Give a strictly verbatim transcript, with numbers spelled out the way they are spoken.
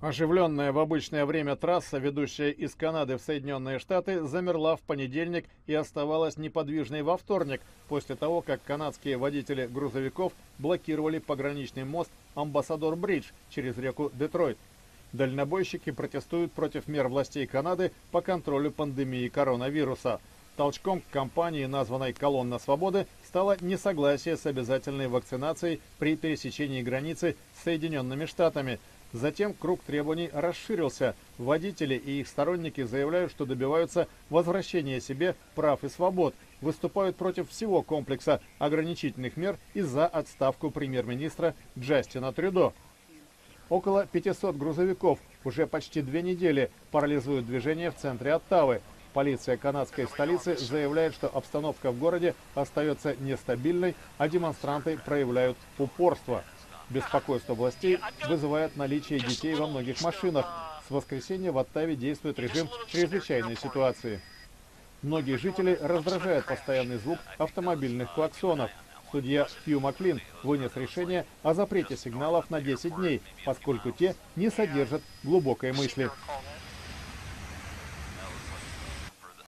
Оживленная в обычное время трасса, ведущая из Канады в Соединенные Штаты, замерла в понедельник и оставалась неподвижной во вторник, после того, как канадские водители грузовиков блокировали пограничный мост Амбассадор Бридж через реку Детройт. Дальнобойщики протестуют против мер властей Канады по контролю пандемии коронавируса. Толчком к кампании, названной «Колонна свободы», стало несогласие с обязательной вакцинацией при пересечении границы с Соединенными Штатами. Затем круг требований расширился. Водители и их сторонники заявляют, что добиваются возвращения себе прав и свобод, выступают против всего комплекса ограничительных мер и за отставку премьер-министра Джастина Трюдо. Около пятисот грузовиков уже почти две недели парализуют движение в центре Оттавы. Полиция канадской столицы заявляет, что обстановка в городе остается нестабильной, а демонстранты проявляют упорство. Беспокойство властей вызывает наличие детей во многих машинах. С воскресенья в Оттаве действует режим чрезвычайной ситуации. Многие жители раздражает постоянный звук автомобильных клаксонов. Судья Хью Маклин вынес решение о запрете сигналов на десять дней, поскольку те не содержат глубокой мысли.